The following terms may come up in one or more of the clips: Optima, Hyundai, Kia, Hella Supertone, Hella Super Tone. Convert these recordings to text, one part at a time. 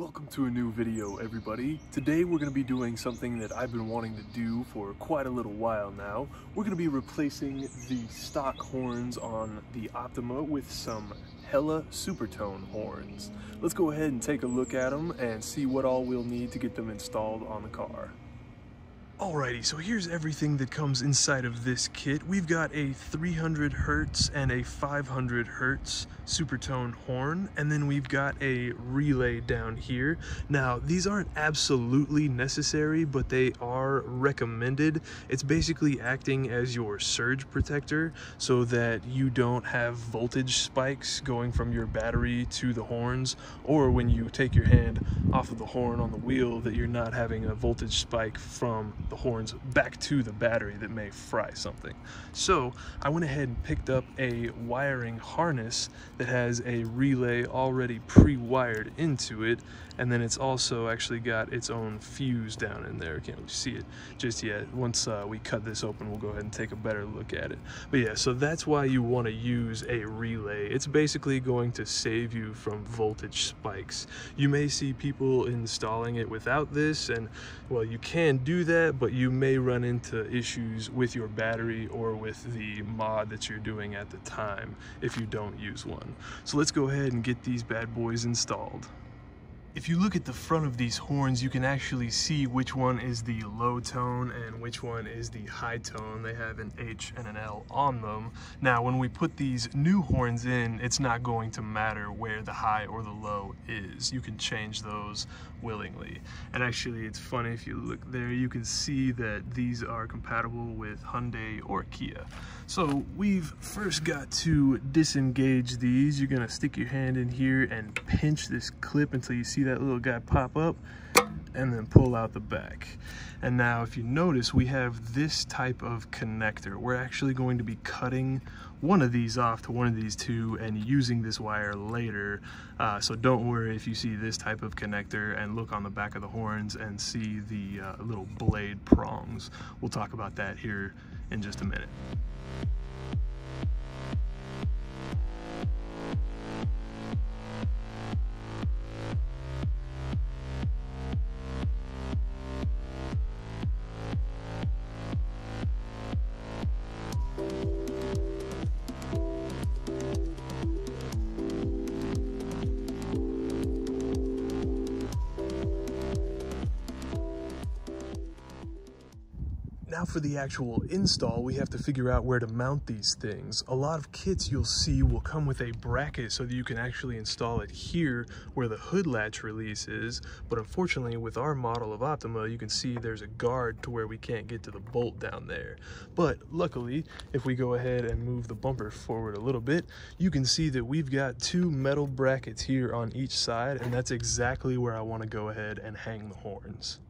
Welcome to a new video, everybody. Today we're going to be doing something that I've been wanting to do for quite a little while now. We're going to be replacing the stock horns on the Optima with some Hella Supertone horns. Let's go ahead and take a look at them and see what all we'll need to get them installed on the car. Alrighty, so here's everything that comes inside of this kit. We've got a 300 Hertz and a 500 Hertz Supertone horn, and then we've got a relay down here. Now, these aren't absolutely necessary, but they are recommended. It's basically acting as your surge protector so that you don't have voltage spikes going from your battery to the horns, or when you take your hand off of the horn on the wheel, that you're not having a voltage spike from the horns back to the battery that may fry something. So I went ahead and picked up a wiring harness that has a relay already pre-wired into it, and then it's also actually got its own fuse down in there. Can't really see it just yet. Once we cut this open, we'll go ahead and take a better look at it. But yeah, so that's why you want to use a relay. It's basically going to save you from voltage spikes. You may see people installing it without this, and well, you can do that, but you may run into issues with your battery or with the mod that you're doing at the time if you don't use one. So let's go ahead and get these bad boys installed. If you look at the front of these horns, you can actually see which one is the low tone and which one is the high tone. They have an H and an L on them. Now, when we put these new horns in, it's not going to matter where the high or the low is. You can change those willingly. And actually, it's funny, if you look there, you can see that these are compatible with Hyundai or Kia. So we've first got to disengage these. You're gonna stick your hand in here and pinch this clip until you see that little guy pop up, and then pull out the back. And now, if you notice, we have this type of connector. We're actually going to be cutting one of these off to one of these two and using this wire later, so don't worry if you see this type of connector and look on the back of the horns and see the little blade prongs. We'll talk about that here in just a minute. Now for the actual install, we have to figure out where to mount these things. A lot of kits you'll see will come with a bracket so that you can actually install it here where the hood latch release is, but unfortunately with our model of Optima, you can see there's a guard to where we can't get to the bolt down there. But luckily, if we go ahead and move the bumper forward a little bit, you can see that we've got two metal brackets here on each side, and that's exactly where I want to go ahead and hang the horns.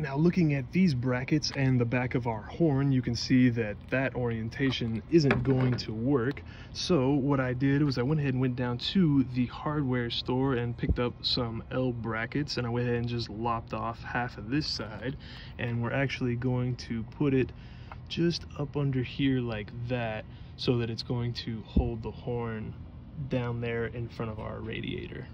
Now, looking at these brackets and the back of our horn, you can see that that orientation isn't going to work. So what I did was I went ahead and went down to the hardware store and picked up some L brackets, and I went ahead and just lopped off half of this side, and we're actually going to put it just up under here like that so that it's going to hold the horn down there in front of our radiator.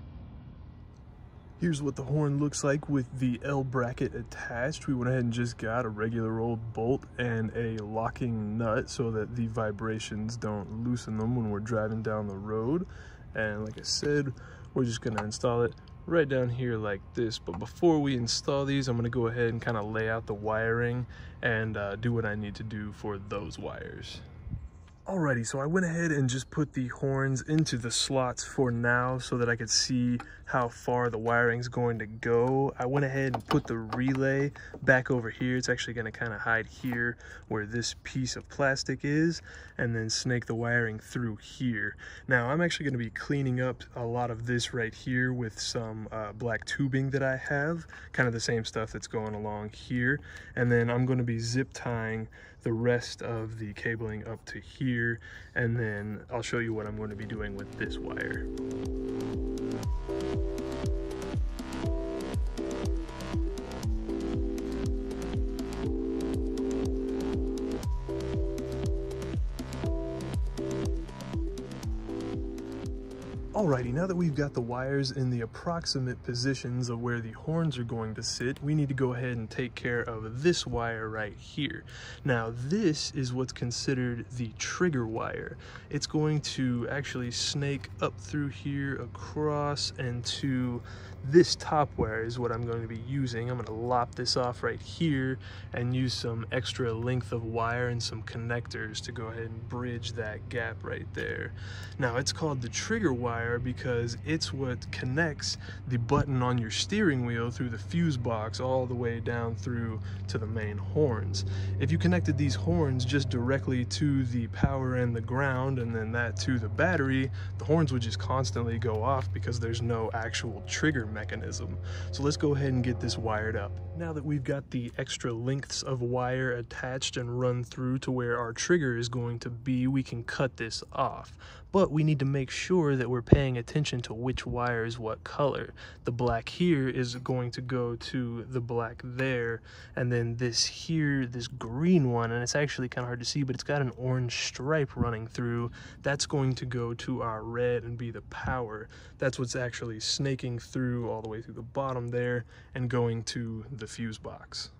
Here's what the horn looks like with the L bracket attached. We went ahead and just got a regular old bolt and a locking nut so that the vibrations don't loosen them when we're driving down the road. And like I said, we're just gonna install it right down here like this. But before we install these, I'm gonna go ahead and kind of lay out the wiring and do what I need to do for those wires. Alrighty, so I went ahead and just put the horns into the slots for now so that I could see how far the wiring's going to go. I went ahead and put the relay back over here. It's actually going to kind of hide here where this piece of plastic is, and then snake the wiring through here. Now, I'm actually going to be cleaning up a lot of this right here with some black tubing that I have, kind of the same stuff that's going along here, and then I'm going to be zip tying the rest of the cabling up to here, and then I'll show you what I'm going to be doing with this wire. Alrighty, now that we've got the wires in the approximate positions of where the horns are going to sit, we need to go ahead and take care of this wire right here. Now this is what's considered the trigger wire. It's going to actually snake up through here, across, and to this top wire is what I'm going to be using. I'm going to lop this off right here and use some extra length of wire and some connectors to go ahead and bridge that gap right there. Now it's called the trigger wire because it's what connects the button on your steering wheel through the fuse box all the way down through to the main horns. If you connected these horns just directly to the power and the ground and then that to the battery, the horns would just constantly go off because there's no actual trigger mechanism. So let's go ahead and get this wired up. Now that we've got the extra lengths of wire attached and run through to where our trigger is going to be, we can cut this off. But we need to make sure that we're paying attention to which wire is what color. The black here is going to go to the black there, and then this here, this green one, and it's actually kind of hard to see, but it's got an orange stripe running through. That's going to go to our red and be the power. That's what's actually snaking through all the way through the bottom there and going to the fuse box.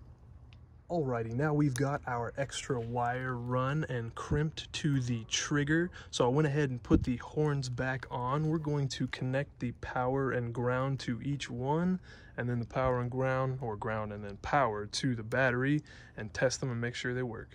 Alrighty, now we've got our extra wire run and crimped to the trigger. So I went ahead and put the horns back on. We're going to connect the power and ground to each one, and then the power and ground, or ground and then power, to the battery, and test them and make sure they work.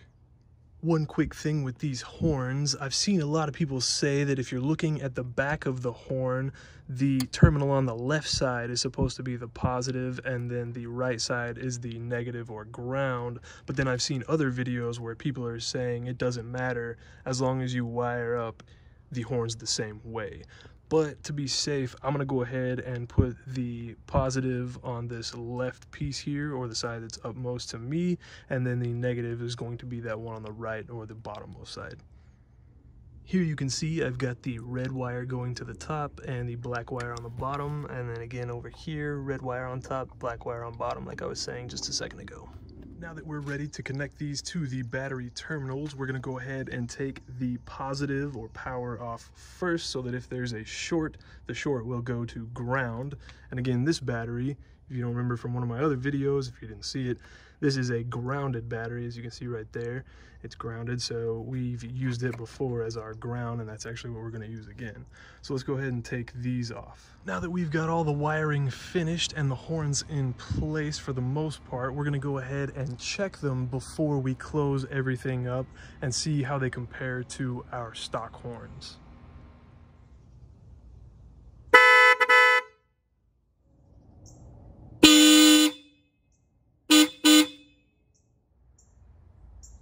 One quick thing with these horns, I've seen a lot of people say that if you're looking at the back of the horn, the terminal on the left side is supposed to be the positive and then the right side is the negative or ground, but then I've seen other videos where people are saying it doesn't matter as long as you wire up the horns the same way. But to be safe, I'm gonna go ahead and put the positive on this left piece here, or the side that's upmost to me, and then the negative is going to be that one on the right, or the bottommost side. Here you can see I've got the red wire going to the top and the black wire on the bottom, and then again over here, red wire on top, black wire on bottom, like I was saying just a second ago. Now that we're ready to connect these to the battery terminals, we're going to go ahead and take the positive or power off first so that if there's a short, the short will go to ground. And again, this battery, if you don't remember from one of my other videos, if you didn't see it, this is a grounded battery, as you can see right there. It's grounded, so we've used it before as our ground, and that's actually what we're going to use again. So let's go ahead and take these off. Now that we've got all the wiring finished and the horns in place for the most part, we're going to go ahead and check them before we close everything up and see how they compare to our stock horns.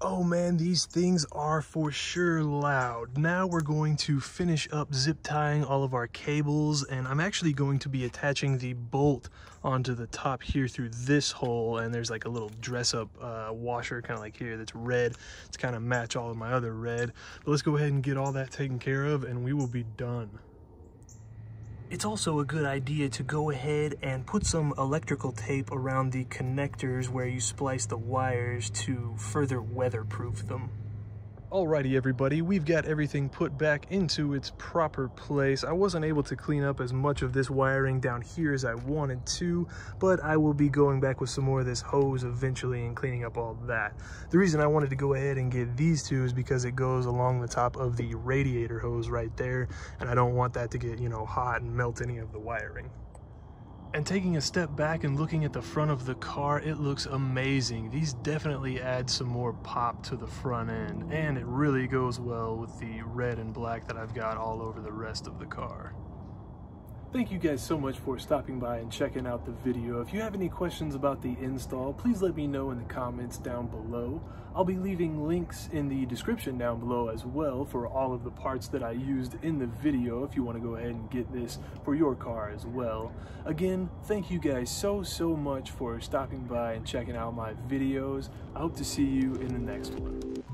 Oh man, these things are for sure loud. Now we're going to finish up zip tying all of our cables, and I'm actually going to be attaching the bolt onto the top here through this hole, and there's like a little dress up washer kind of like here that's red to kind of match all of my other red. But let's go ahead and get all that taken care of and we will be done. It's also a good idea to go ahead and put some electrical tape around the connectors where you splice the wires to further weatherproof them. Alrighty everybody, we've got everything put back into its proper place. I wasn't able to clean up as much of this wiring down here as I wanted to, but I will be going back with some more of this hose eventually and cleaning up all that. The reason I wanted to go ahead and get these two is because it goes along the top of the radiator hose right there, and I don't want that to get, you know, hot and melt any of the wiring. And taking a step back and looking at the front of the car, it looks amazing. These definitely add some more pop to the front end, and it really goes well with the red and black that I've got all over the rest of the car. Thank you guys so much for stopping by and checking out the video. If you have any questions about the install, please let me know in the comments down below. I'll be leaving links in the description down below as well for all of the parts that I used in the video if you want to go ahead and get this for your car as well. Again, thank you guys so much for stopping by and checking out my videos. I hope to see you in the next one.